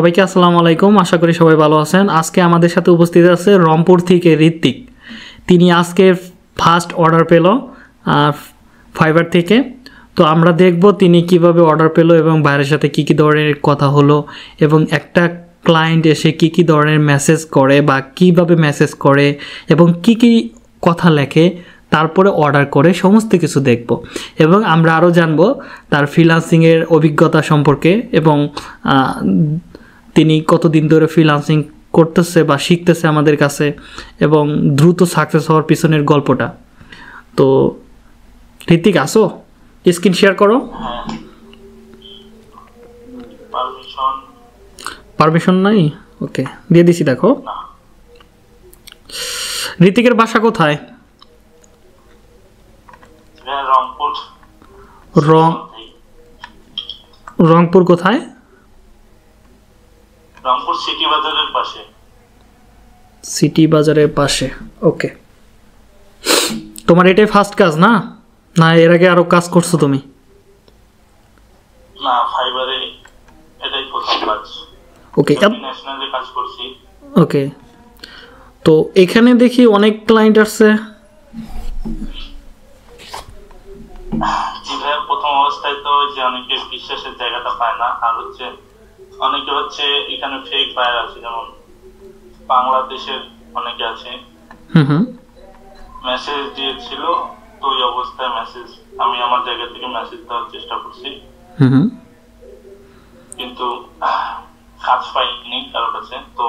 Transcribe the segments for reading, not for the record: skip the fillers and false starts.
সবাইকে আসসালামু আলাইকুম, আশা করি সবাই ভালো আছেন। আজকে আমাদের সাথে উপস্থিত আছে রংপুর থেকে ঋত্বিক। তিনি আজকে ফার্স্ট অর্ডার পেল ফাইবার থেকে। তো আমরা দেখব তিনি কিভাবে অর্ডার পেল এবং বাইরের সাথে কি কি ধরনের কথা হলো এবং একটা ক্লায়েন্ট এসে কি কি ধরনের মেসেজ করে বা কিভাবে মেসেজ করে এবং কি কি কথা লেখে, তারপরে অর্ডার করে সমস্ত কিছু দেখব। এবং আমরা আরও জানব তার ফ্রিল্যান্সিংয়ের অভিজ্ঞতা সম্পর্কে এবং তিনি কতদিন ধরে ফ্রিল্যান্সিং করতেছে বা শিখতেছে আমাদের কাছে এবং দ্রুত সাকসেস হওয়ার পিছনের গল্পটা। তো ঋত্বিক, আসো স্ক্রিন শেয়ার করো। পারমিশন নাই? ওকে, দিয়ে দিছি। দেখো ঋত্বিকের বাসা কোথায়? রংপুর। কোথায়? রংপুর সিটি বাজারের পাশে। সিটি বাজারের পাশে, ওকে। তোমার এটাই ফার্স্ট কাজ না? না, এর আগে আরো কাজ করছো তুমি? না, ফাইবারে এটাই প্রথম কাজ। ওকে, ন্যাশনালে কাজ করছি। ওকে, তো এখানে দেখি অনেক ক্লায়েন্ট আছে। জি ভাই, প্রথম অবস্থায় তো যে অনেকে বিশ্বাসের জায়গাটা পায় না, আর হচ্ছে অনেকে হচ্ছে এখানে ফেক বায়ার আছে, যেমন বাংলাদেশের অনেকে আছে। মেসেজ দিয়েছিল, তো ওই অবস্থায় মেসেজ আমি আমার জায়গা থেকে মেসেজ দেওয়ার চেষ্টা করছি, কিন্তু কাজ পাইনি কারোর কাছে। তো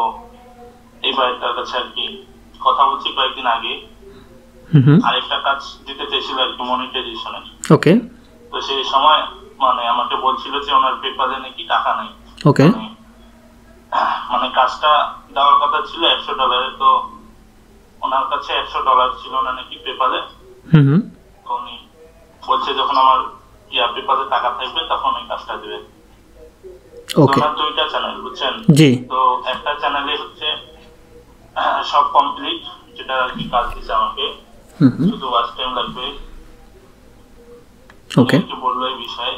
এই বায়ারটার কাছে আর কি কথা বলছি কয়েকদিন আগে, আরেকটা কাজ দিতে চেয়েছিল আর কি, মনিটাইজেশনের। ওকে, তো সেই সময় মানে আমাকে বলছিল যে ওনার পেপারে নাকি টাকা নাই। ওকে, মানে কাজটা দেওয়ার কথা ছিল $100, তো ওনার কাছে $100 ছিল না নাকি পেপারে। তো উনি বলছে যখন আমার পেপারে টাকা থাকবে তখন ওই কাজটা দেবে। ওনার দুইটা চ্যানেল, বুঝছেন? তো একটা চ্যানেলে হচ্ছে সব কমপ্লিট, যেটা আর কি কাজ দিচ্ছে আমাকে, শুধু ওয়াচ টাইম লাগবে। ওকে, কি বললো এই বিষয়ে?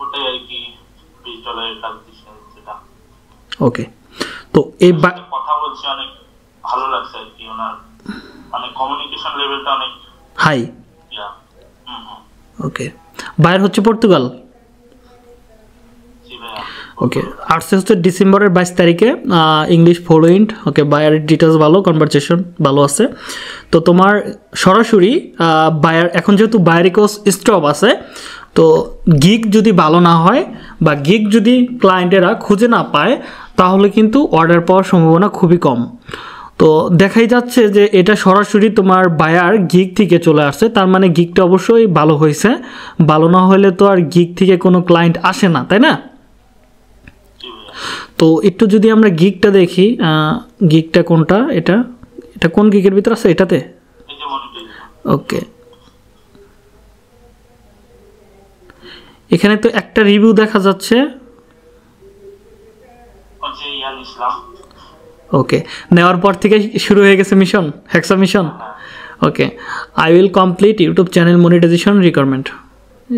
ওটাই আর কি $20 কাজ দিচ্ছে সেটা। ওকে, তো এই কথা বলছি, অনেক ভালো লাগছে আর কি। ওনার মানে কমিউনিকেশন লেভেলটা অনেক হাই। ওকে, বাইরে হচ্ছে পর্তুগাল। ওকে, আর্টস হচ্ছে ডিসেম্বরের 22 তারিখে, English fluent. Okay, buyer details ভালো, কনভারসেশন ভালো আছে। তো তোমার সরাসরি বায়ার, এখন যেহেতু বায়ারিকোস স্টপ আছে, তো গিগ যদি ভালো না হয় বা গিগ যদি ক্লায়েন্টেরা খুঁজে না পায়, তাহলে কিন্তু অর্ডার পাওয়ার সম্ভাবনা খুবই কম। তো দেখাই যাচ্ছে যে এটা সরাসরি তোমার বায়ার গিগ থেকে চলে আসছে, তার মানে গিগটা অবশ্যই ভালো হয়েছে। ভালো না হলে তো আর গিগ থেকে কোনো ক্লায়েন্ট আসে না, তাই না? তো একটু যদি আমরা গিগটা দেখি, গিগটা কোনটা? এটা এটা কোন গিগের ভিতর আছে? এটাতে। ওকে, এখানে তো একটা রিভিউ দেখা যাচ্ছে। ওকে, নেওয়ার পর থেকে শুরু হয়ে গেছে mission, hexa mission. Okay, I will complete YouTube channel monetization requirement.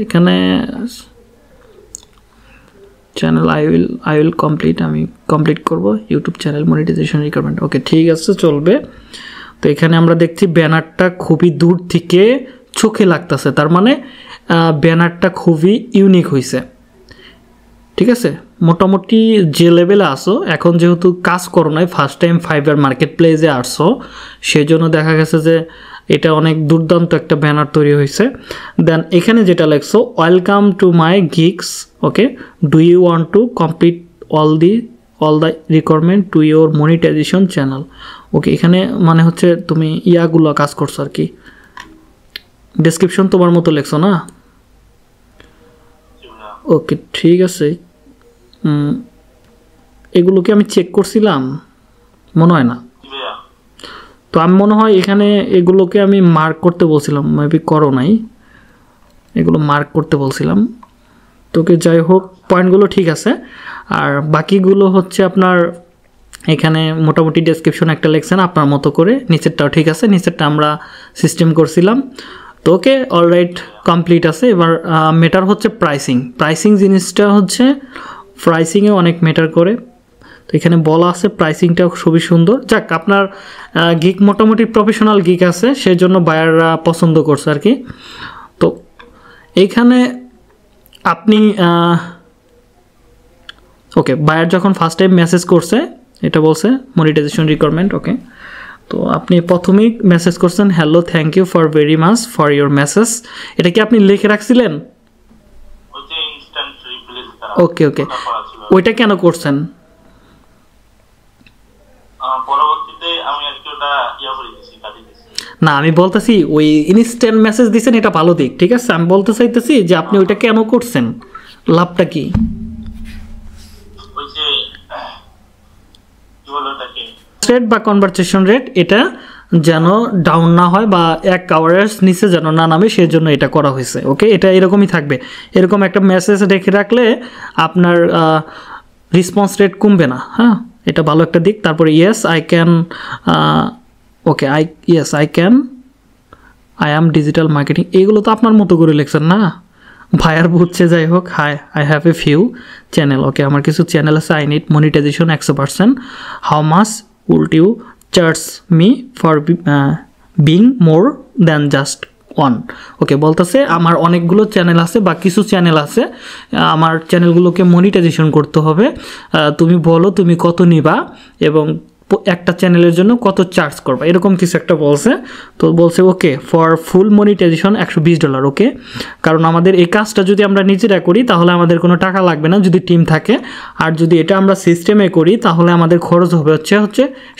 এখানে চ্যানেল আই উইল কমপ্লিট, আমি কমপ্লিট করব YouTube channel monetization requirement. Okay, ঠিক আছে, চলবে। তো এখানে আমরা দেখছি ব্যানারটা খুবই দূর থেকে চোখে লাগতেছে, তার মানে ব্যানারটা খুবই ইউনিক হয়েছে। ঠিক আছে, মোটামুটি যে লেভেলে আসো, এখন যেহেতু কাজ করো নাই, ফার্স্ট টাইম ফাইবার মার্কেট প্লেসে আসছো, সেই জন্য দেখা গেছে যে এটা অনেক দুর্দান্ত একটা ব্যানার তৈরি হয়েছে। দেন এখানে যেটা লেখছো, welcome to my gigs. Okay, do you want to complete all the requirement to your monetization channel. Okay, এখানে মানে হচ্ছে তুমি ইয়াগুলো কাজ করছো আর কি, ডেসক্রিপশন তোমার মতো লেখছো না? ওকে, ঠিক আছে। এগুলো কি আমি চেক করছিলাম? মনে হয় না। তো আমি মনে হয় এখানে এগুলোকে আমি মার্ক করতে বলছিলাম, মেবি করো নাই, এগুলো মার্ক করতে বলছিলাম তোকে। যাই হোক, পয়েন্টগুলো ঠিক আছে, আর বাকিগুলো হচ্ছে আপনার এখানে মোটামুটি ডেসক্রিপশন একটা লেখছেন আপনার মতো করে, নিচেরটাও ঠিক আছে। নিচেরটা আমরা সিস্টেম করছিলাম। তো ওকে, অলরাইট, কমপ্লিট আছে। এবার মেটার হচ্ছে প্রাইসিং জিনিসটা হচ্ছে প্রাইসিং এ অনেক ম্যাটার করে। তো এখানে বলা আছে প্রাইসিংটা খুবই সুন্দর। যাক, আপনার গিগ মোটামুটি প্রফেশনাল গিগ আছে, সেজন্য বায়াররা পছন্দ করছে আর কি। তো এইখানে আপনি ওকে, বায়ার যখন ফার্স্ট টাইম মেসেজ করছে, এটা বলছে মনিটাইজেশন রিকোয়ারমেন্ট। ওকে, তো আপনি প্রথমেই মেসেজ করছেন, hello, thank you for very much for your message. এটা কি আপনি লিখে রাখছিলেন? ওকে ওকে, ওইটা কেন করছেন? না, আমি বলতেছি ওই ইনস্ট্যান্ট মেসেজ দিচ্ছেন, এটা ভালো দিক, ঠিক আছে। আমি বলতে চাইতেছি যে আপনি ওইটা কেন করছেন, লাভটা কি? রেট বা কনভারসেশন রেট এটা যেন ডাউন না হয় বা এক আওয়ারের নিচে যেন না নামে, সেজন্য এটা করা হয়েছে। ওকে, এটা এরকমই থাকবে। এরকম একটা মেসেজ রেখে রাখলে আপনার রেসপন্স রেট কমবে না। হ্যাঁ, এটা ভালো একটা দিক। তারপরে yes I can, okay I, yes I can, I am digital marketing, এগুলো তো আপনার মতো করে লিখছেন না, ভায়ার বুঝছে। যাই হোক, hi I have a few channel, okay আমার কিছু চ্যানেল আছে, I need monetization 100%, how much would you charge me for being more than just one? Okay, বলতেছে আমার অনেকগুলো চ্যানেল আছে বা কিছু চ্যানেল আছে, আমার চ্যানেলগুলোকে মনিটাইজেশন করতে হবে, তুমি বলো তুমি কত নিবা এবং একটা চ্যানেলের জন্য কত চার্জ করবা, এরকম কিছু একটা বলছে। তো বলছে ওকে ফর ফুল মনিটাইজেশন $120। ওকে, কারণ আমাদের এই কাজটা যদি আমরা নিজেরা করি তাহলে আমাদের কোনো টাকা লাগবে না যদি টিম থাকে, আর যদি এটা আমরা সিস্টেমে করি তাহলে আমাদের খরচ হবে হচ্ছে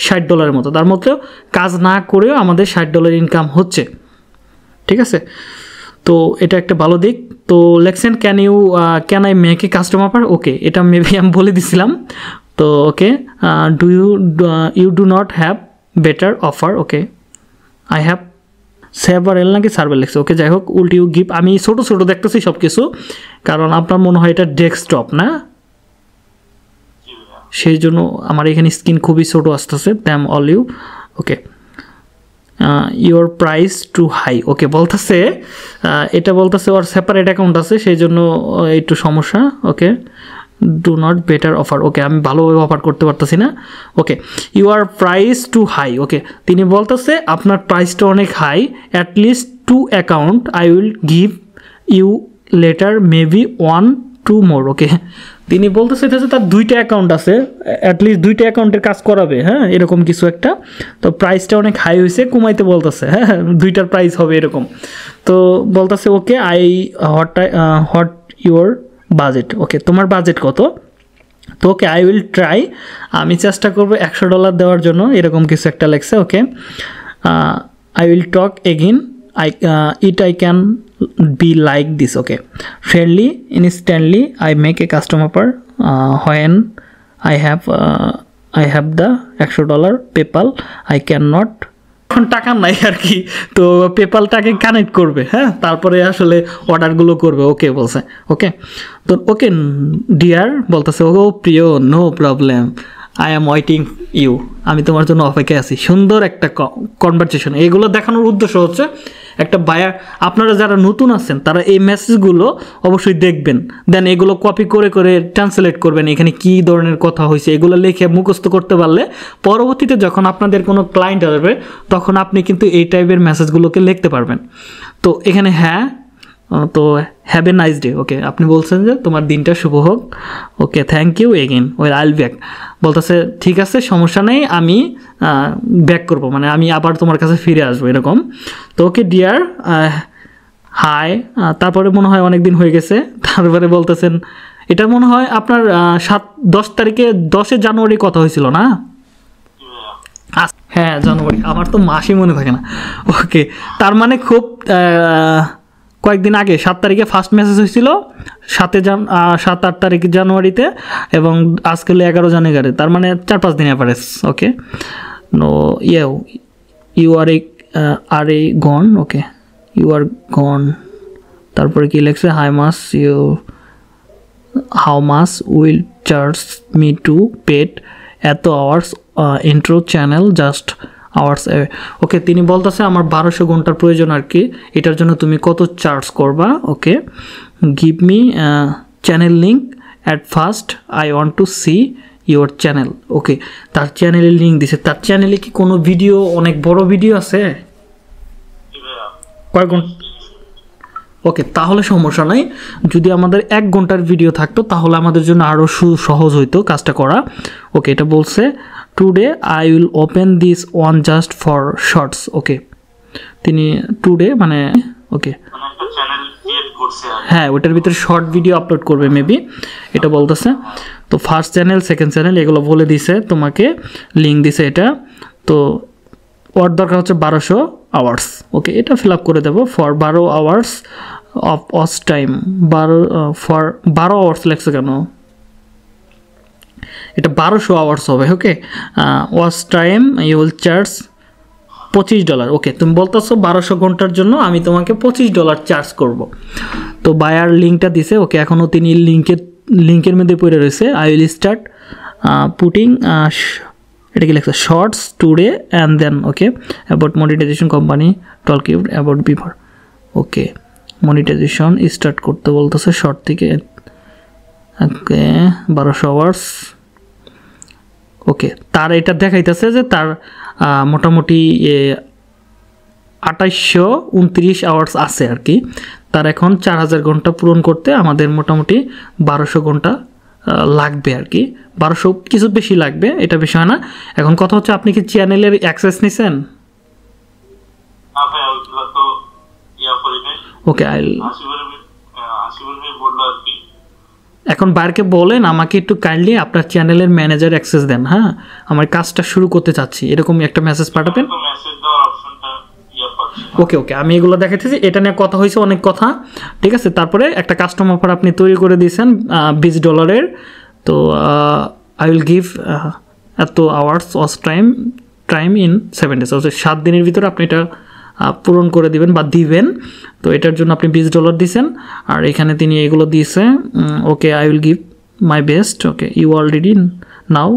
$60 মতো। তার মধ্যেও কাজ না করেও আমাদের $60 ইনকাম হচ্ছে, ঠিক আছে। তো এটা একটা ভালো দিক। তো লেখছেন can I make a customer offer? Okay, এটা মেবি আমি বলে দিছিলাম। তো okay, do not have better offer? Okay I have several নাকি সার্ভেল লিখছে। ওকে, যাই হোক, উল্ট ইউ গিভ, আমি ছোটো ছোটো দেখতেছি সব কিছু, কারণ আপনার মনে হয় এটা ডেস্কটপ না, সেই জন্য আমার এখানে স্ক্রিন খুবই ছোটো আসতেছে। Them all you, okay your price too high. Okay, বলতেছে এটা বলতেছে ওর সেপারেট অ্যাকাউন্ট আছে, সেই জন্য একটু সমস্যা। Okay do not better offer, okay আমি ভালোভাবে অফার করতে পারতেছি না। Okay your price too high, okay তিনি বলতেছে আপনার প্রাইসটা অনেক high, at least 2 account I will give you later maybe 1-2 more. Okay, তিনি বলতেছে তার 2টা অ্যাকাউন্ট আছে, অ্যাটলিস্ট 2টা অ্যাকাউন্টের কাজ করাবে। হ্যাঁ, এরকম কিছু একটা। তো প্রাইসটা অনেক হাই হয়েছে, কমাইতে বলতেছে। হ্যাঁ, 2টার প্রাইস হবে এরকম। তো বলতেছে okay I what your budget? Okay তোমার বাজেট কত? তো ওকে আই উইল ট্রাই, আমি চেষ্টা করবো $100 দেওয়ার জন্য, এরকম কিছু একটা লেখছে। Okay I will talk again I can be like this. Okay friendly instantly I make a customer per when I have the $100 PayPal I can not, এখন টাকা নাই আর কি, তো পেপালটাকে কানেক্ট করবে। হ্যাঁ, তারপরে আসলে অর্ডারগুলো করবে। ওকে বলছে ওকে, তো ওকে ডিয়ার বলতেছে ও প্রিয়, no problem I am waiting you, আমি তোমার জন্য অপেক্ষায় আছি। সুন্দর একটা কনভারসেশন। এগুলো দেখানোর উদ্দেশ্য হচ্ছে একটা বায়ার, আপনারা যারা নতুন আছেন তারা এই মেসেজগুলো অবশ্যই দেখবেন, দেন এগুলো কপি করে করে ট্রান্সলেট করবেন, এখানে কি ধরনের কথা হয়েছে এগুলো লিখে মুখস্থ করতে পারলে পরবর্তীতে যখন আপনাদের কোনো ক্লায়েন্ট আসবে তখন আপনি কিন্তু এই টাইপের মেসেজগুলোকে লিখতে পারবেন। তো এখানে হ্যাঁ, তো have a nice day, okay আপনি বলছেন যে তোমার দিনটা শুভ হোক। Okay thank you again well I'll back, বলতেছে ঠিক আছে সমস্যা নেই আমি ব্যাক করব, মানে আমি আবার তোমার কাছে ফিরে আসবো এরকম। তো ওকে ডিয়ার হাই, তারপরে মনে হয় অনেক দিন হয়ে গেছে। তারপরে বলতেছেন এটা মনে হয় আপনার 7-10 তারিখে 10 জানুয়ারি কথা হয়েছিল না? হ্যাঁ জানুয়ারি, আমার তো মাসই মনে থাকে না। ওকে, তার মানে খুব কয়েকদিন আগে 7 তারিখে ফার্স্ট মেসেজ হয়েছিল, 7-8 তারিখ জানুয়ারিতে, এবং আজকে হলো 11 জানুয়ারি, তার মানে 4-5 দিন average. Okay no you are a gone, okay you are gone, তারপরে কি লেখছে how much will charge me to paid এত hours intro channel just hours. Okay তিনি বলতেছে আমার 1200 ঘন্টার প্রয়োজন আর কি, এটার জন্য তুমি কত চার্জ করবা? Okay give me channel link At first I want to see your channel. Okay, tar channel e link dise. Tar channel e ki kono video onek boro video ase koy ghonta. Okay তাহলে সমস্যা নাই, যদি আমাদের 1 ঘন্টার video থাকতো তাহলে আমাদের জন্য আরো সহজ হইতো কাজটা করা। ওকে এটা বলছে today I will open this one just for shorts. Okay তিনি টুডে মানে ওকে একটা চ্যানেল ক্রিয়েট করছে, হ্যাঁ ওটার ভিতর শর্ট ভিডিও আপলোড করবে মেবি, এটা বলতাছে। তো ফার্স্ট চ্যানেল সেকেন্ড চ্যানেল এগুলো বলে দিয়েছে তোমাকে, লিংক দিয়েছে এটা। তো ওর দরকার হচ্ছে 1200 আওয়ার্স। ওকে এটা ফিলআপ করে দেব for 12 hours of watch time. 12 hours লেখছে কেন? এটা 1200 আওয়ার্স হবে। Okay watch time you will charge $25। Okay তুমি বলতাছো 1200 ঘন্টার জন্য আমি তোমাকে $25 চার্জ করব। তো বায়ার লিংকটা দিছে। ওকে এখনো তিনি লিংকের মধ্যে পড়ে রয়েছে। আই উইল স্টার্ট পুটিং এটা কি লেখা shorts today and then. Okay about monetization company ton কিউড about before. Okay monetization start করতে বলতেছে শর্ট থেকে। ওকে 1200 আওয়ার্স। ওকে তার এটা দেখাইতেছে যে তার মোটামুটি 2829 আওয়ার্স আছে আর কি। তার এখন 4000 ঘন্টা পূরণ করতে আমাদের মোটামুটি 1200 ঘন্টা লাগবে আর কি, 1200 কিছু বেশি লাগবে, এটা বিষয় না। এখন কথা হচ্ছে আপনি কি চ্যানেলের অ্যাক্সেস নিছেন? ওকে এখন বাইরকে বলেন আমাকে একটু কাইন্ডলি আপনার চ্যানেলের ম্যানেজার অ্যাক্সেস দেন, হ্যাঁ আমার কাজটা শুরু করতে চাচ্ছি, এরকম একটা মেসেজ পাঠাবেন। ওকে ওকে আমি এগুলো দেখাইতেছি, এটা নিয়ে কথা হয়েছে অনেক কথা, ঠিক আছে। তারপরে একটা কাস্টমার অফার আপনি তৈরি করে দিয়েছেন $20। তো আই উইল গিভ এত hours of time in 7 days। 7 দিনের ভিতরে আপনি এটা পূরণ করে দিবেন বা দিবেন। তো এটার জন্য আপনি $20 দিয়েছেন, আর এখানে তিনি এগুলো দিয়েছে। Okay I will give my best. Okay you already now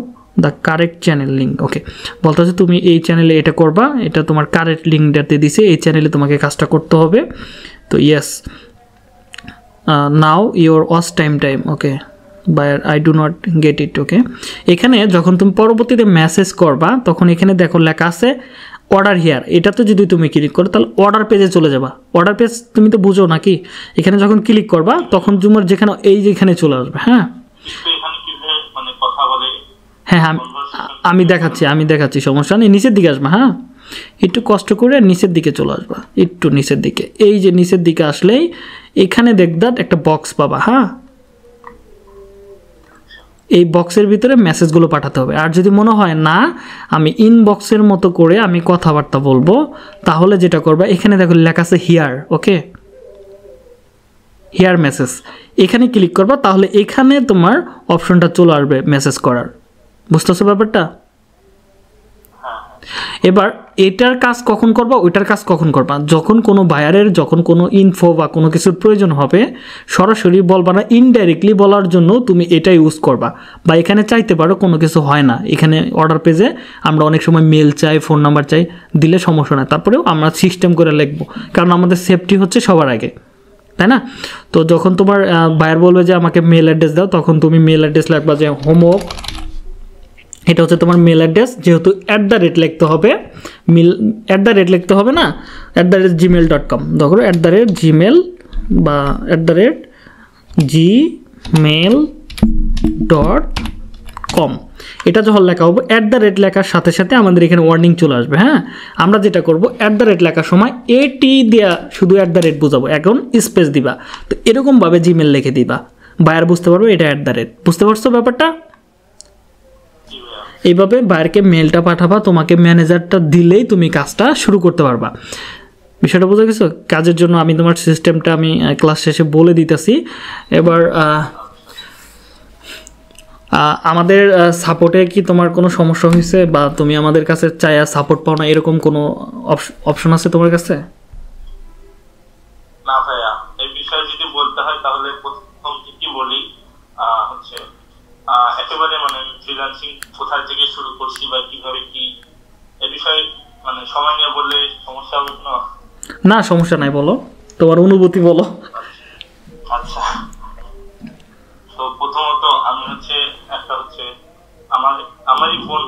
the correct channel link. Okay বলতেছে তুমি এই চ্যানেলে এটা করবা, এটা তোমার কারেক্ট লিঙ্কটাতে দিছে, এই চ্যানেলে তোমাকে কাজটা করতে হবে। তো yes now your watch time. Okay bye I do not get it. Okay এখানে যখন তুমি পরবর্তীতে মেসেজ করবা তখন এখানে দেখো লেখা আছে অর্ডার হিয়ার, এটাতে যদি তুমি ক্লিক করো তাহলে অর্ডার পেজে চলে যাবা। অর্ডার পেজ তুমি তো বুঝো নাকি, এখানে যখন ক্লিক করবা তখন তোমার যেখানে এই যেখানে চলে আসবে, হ্যাঁ হ্যাঁ আমি দেখাচ্ছি সমস্যা নেই। নিচের দিকে আসবা, হ্যাঁ একটু কষ্ট করে নিচের দিকে চলে আসবা, একটু নিচের দিকে, এই যে নিচের দিকে আসলেই এখানে দেখদার একটা বক্স পাবা, হ্যাঁ এই বক্সের ভিতরে মেসেজগুলো পাঠাতে হবে। আর যদি মনে হয় না আমি ইনবক্সের মতো করে আমি কথাবার্তা বলবো, তাহলে যেটা করবা এখানে দেখো লেখা আছে হিয়ার। ওকে হিয়ার মেসেজ, এখানে ক্লিক করবা, তাহলে এখানে তোমার অপশনটা চলে আসবে মেসেজ করার। বুঝতেছো ব্যাপারটা? এবার এটার কাজ কখন করবা ওইটার কাজ কখন করবা, যখন কোনো বায়ারের যখন কোনো ইনফো বা কোনো কিছুর প্রয়োজন হবে সরাসরি বলবা না, ইনডাইরেক্টলি বলার জন্য তুমি এটা ইউজ করবা। বা এখানে চাইতে পারো কোনো কিছু হয় না, এখানে অর্ডার পেজে আমরা অনেক সময় মেল চাই ফোন নাম্বার চাই, দিলে সমস্যা না, তারপরেও আমরা সিস্টেম করে লিখবো, কারণ আমাদের সেফটি হচ্ছে সবার আগে, তাই না? তো যখন তোমার বায়ার বলবে যে আমাকে মেল অ্যাড্রেস দাও, তখন তুমি মেল অ্যাড্রেস লাগবা যে হোমওয়ার্ক, এটা হচ্ছে তোমার মেল অ্যাড্রেস, যেহেতু @ লিখতে হবে, @ লিখতে হবে না, @gmail.com ধরো, @gmail বা @gmail.com এটা যখন লেখা হবে @ লেখার সাথে সাথে আমাদের এখানে ওয়ার্নিং চলে আসবে। হ্যাঁ আমরা যেটা করব @ লেখার সময় এটি দেয়া শুধু @ বোঝাবো, এখন স্পেস দিবা, তো এরকমভাবে জিমেল লিখে দিবা, বায়ার বুঝতে পারবে এটা @। বুঝতে পারছো ব্যাপারটা? এইভাবে বাইরকে মেলটা পাঠাবা, তোমাকে ম্যানেজারটা দিলেই তুমি কাজটা শুরু করতে পারবা। বিষয়টা বোঝা গেছো? কাজের জন্য আমি তোমার সিস্টেমটা আমি ক্লাস শেষে বলে দিতেছি। এবার আমাদের সাপোর্টে কি তোমার কোনো সমস্যা হয়েছে বা তুমি আমাদের কাছে চাইয়া সাপোর্ট পাও না, এরকম কোনো অপশন আছে তোমার কাছে? না ভাইয়া, এই বিষয়ে যদি বলতে হয় তাহলে প্রথম কি বলি হচ্ছে একেবারে মানে ফ্রিল্যান্সিং কোথা থেকে শুরু করছি বা কিভাবে কি, এই বিষয়ে মানে সময় নিয়ে বললে সমস্যা হবে না? না সমস্যা নাই, বলো তোমার অনুভূতি বলো। আচ্ছা তো প্রথমত ইনশাআল্লাহ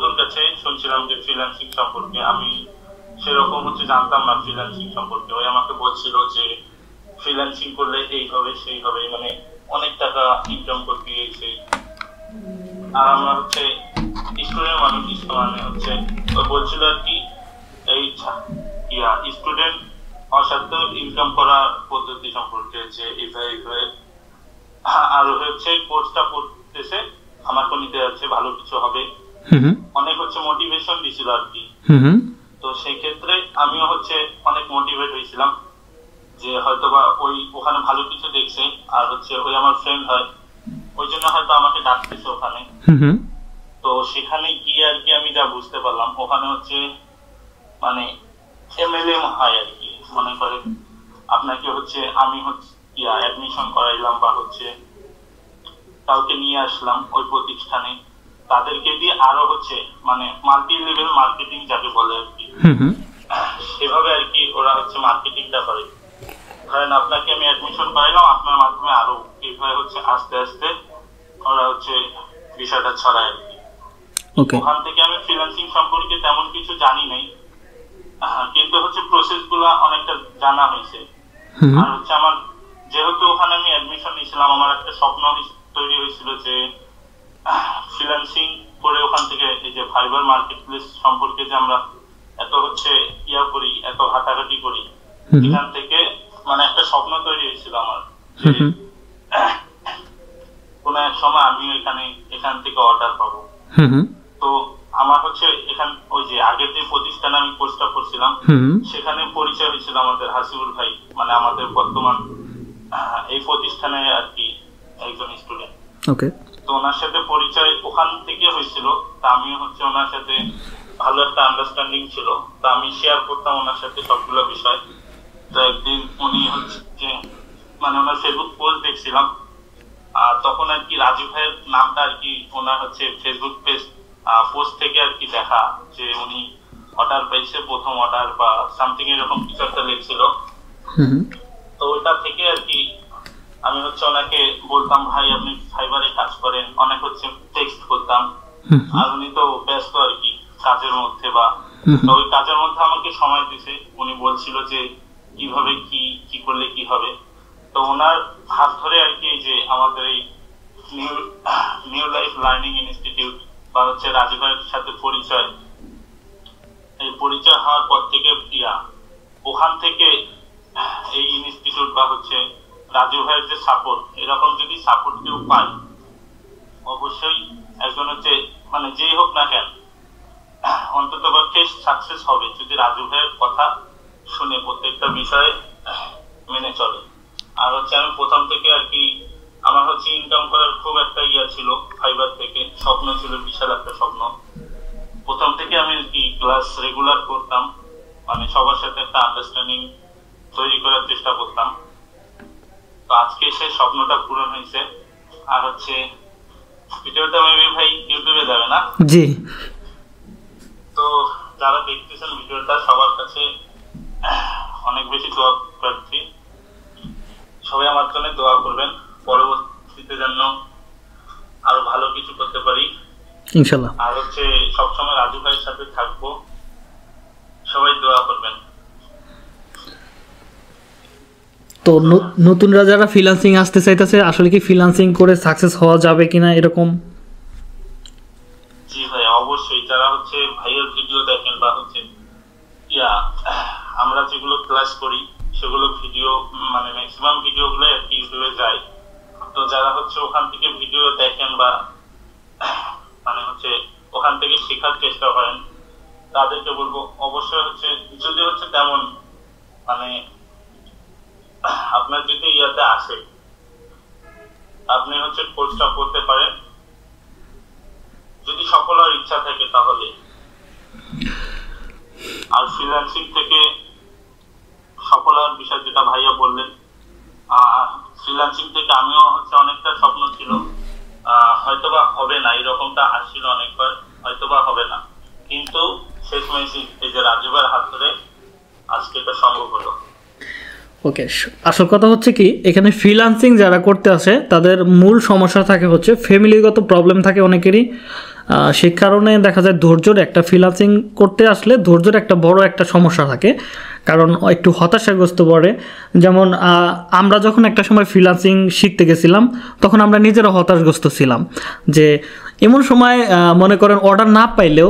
আর হচ্ছে সব সময় রাজু ভাইয়ের সাথে থাকবো, সবাই দোয়া করবেন। তো নতুনরা যারা ফ্রিল্যান্সিং আসতে চাইতেছে, আসলে কি ফ্রিল্যান্সিং করে সাকসেস হওয়া যাবে কিনা এরকম? জি ভাই, অবশ্যই। যারা হচ্ছে ভাইয়ের ভিডিও দেখেন বা হচ্ছে আমরা যেগুলো ক্লাস করি সেগুলো ভিডিও মানে ম্যাক্সিমাম ভিডিওগুলো ইউটিউবে যায়, তো যারা হচ্ছে ওখান থেকে ভিডিও দেখেন বা মানে হচ্ছে ওখান থেকে শেখার চেষ্টা করেন, তাদেরকে বলবো অবশ্যই হচ্ছে যদি হচ্ছে তেমন মানে আপনার যদি ইয়াতে আসে আপনি হচ্ছে কোর্সটা করতে পারেন যদি সকল আর ইচ্ছা থাকে। তাহলে আর ফ্রিল্যান্সিং থেকে সকল আর বিষয় যেটা ভাইয়া বললেন, আর ফ্রিল্যান্সিং থেকে আমিও হচ্ছে অনেকটা স্বপ্ন ছিল, হয়তোবা হবে না, এরকমটা আসছিল অনেকবার, হয়তোবা হবে না, কিন্তু শেষ মেশিন এই যে রাজীবের হাত ধরে আজকে এটা সম্ভব হলো। ওকে, আসল কথা হচ্ছে কি এখানে ফ্রিল্যান্সিং যারা করতে আসে তাদের মূল সমস্যা থাকে হচ্ছে ফ্যামিলিগত প্রবলেম থাকে অনেকেরই, সেই কারণে দেখা যায় ধৈর্যর একটা ফ্রিল্যান্সিং করতে আসলে ধৈর্যর একটা বড় একটা সমস্যা থাকে, কারণ একটু হতাশাগ্রস্ত পড়ে। যেমন আমরা যখন একটা সময় ফ্রিল্যান্সিং শিখতে গেছিলাম তখন আমরা নিজেরা হতাশগ্রস্ত ছিলাম, যে এমন সময় মনে করেন অর্ডার না পাইলেও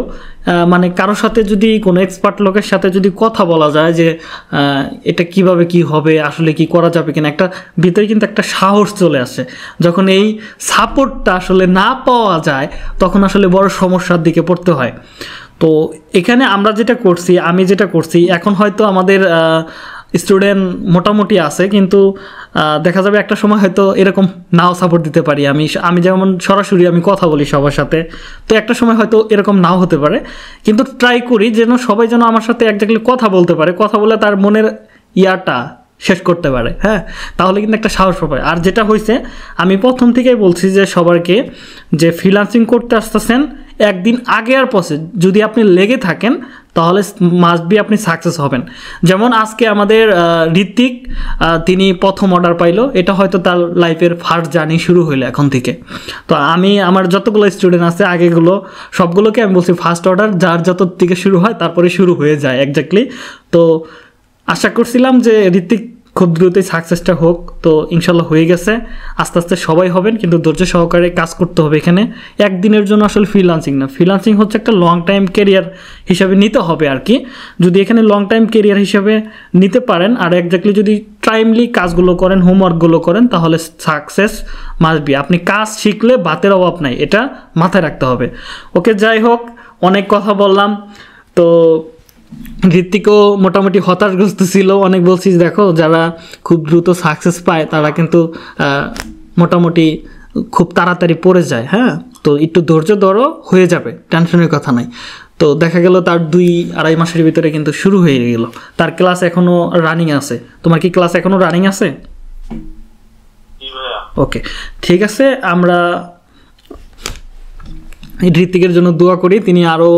মানে কারোর সাথে যদি কোনো এক্সপার্ট লোকের সাথে যদি কথা বলা যায় যে এটা কিভাবে কি হবে, আসলে কি করা যাবে কিনা, একটা ভিতরে কিন্তু একটা সাহস চলে আসে। যখন এই সাপোর্টটা আসলে না পাওয়া যায় তখন আসলে বড় সমস্যার দিকে পড়তে হয়। তো এখানে আমরা যেটা করছি, আমি যেটা করছি, এখন হয়তো আমাদের স্টুডেন্ট মোটামুটি আছে, কিন্তু দেখা যাবে একটা সময় হয়তো এরকম নাও সাপোর্ট দিতে পারি। আমি যেমন সরাসরি আমি কথা বলি সবার সাথে, তো একটা সময় হয়তো এরকম নাও হতে পারে, কিন্তু ট্রাই করি যেন সবাই যেন আমার সাথে একজাক্টলি কথা বলতে পারে, কথা বলে তার মনের ইয়াটা শেষ করতে পারে। হ্যাঁ, তাহলে কিন্তু একটা সাহস পায়। আর যেটা হয়েছে, আমি প্রথম থেকেই বলছি যে সবারকে যে ফ্রিল্যান্সিং করতে আসতেছেন একদিন আগে আর পরে যদি আপনি লেগে থাকেন তাহলে মাস্ট বি আপনি সাকসেস হবেন। যেমন আজকে আমাদের ঋত্বিক, তিনি প্রথম অর্ডার পাইলো, এটা হয়তো তার লাইফের ফার্স্ট জার্নি শুরু হইলো এখন থেকে। তো আমি আমার যতগুলো স্টুডেন্ট আছে আগেগুলো সবগুলোকে আমি বলছি ফার্স্ট অর্ডার যার যত থেকে শুরু হয় তারপরে শুরু হয়ে যায় একজাক্টলি। তো আশা করছিলাম যে ঋত্বিক খুব দ্রুতই সাকসেসটা হোক, তো ইনশাল্লাহ হয়ে গেছে। আস্তে আস্তে সবাই হবেন, কিন্তু ধৈর্য সহকারে কাজ করতে হবে। এখানে একদিনের জন্য আসলে ফ্রিল্যান্সিং না, ফ্রিল্যান্সিং হচ্ছে একটা লং টাইম কেরিয়ার হিসাবে নিতে হবে আর কি। যদি এখানে লং টাইম কেরিয়ার হিসাবে নিতে পারেন আর একজাক্টলি যদি টাইমলি কাজগুলো করেন, হোমওয়ার্কগুলো করেন, তাহলে সাকসেস মাস্ট বি। আপনি কাজ শিখলে ভাতের অভাব নাই, এটা মাথায় রাখতে হবে। ওকে, যাই হোক, অনেক কথা বললাম। তো ঋত্বিকও মোটামুটি হতাশগ্রস্ত ছিল, অনেক বলছি দেখো যারা খুব দ্রুত সাকসেস পায় তারা কিন্তু মোটামুটি খুব তাড়াতাড়ি পড়ে যায়। হ্যাঁ, তো একটু ধৈর্য ধরো, হয়ে যাবে, টেনশনের কথা নাই। তো দেখা গেল তার 2-2.5 মাসের ভিতরে কিন্তু শুরু হয়ে গেল, তার ক্লাস এখনও রানিং আছে। তোমার কি ক্লাস এখনও রানিং আছে? ওকে, ঠিক আছে, আমরা ঋত্বিকের জন্য দোয়া করি, তিনি আরও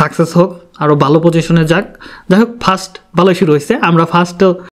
সাকসেস হোক, আরও ভালো পজিশনে যাক। যাই হোক, ফার্স্ট ভালোই শুরু হয়েছে, আমরা ফার্স্ট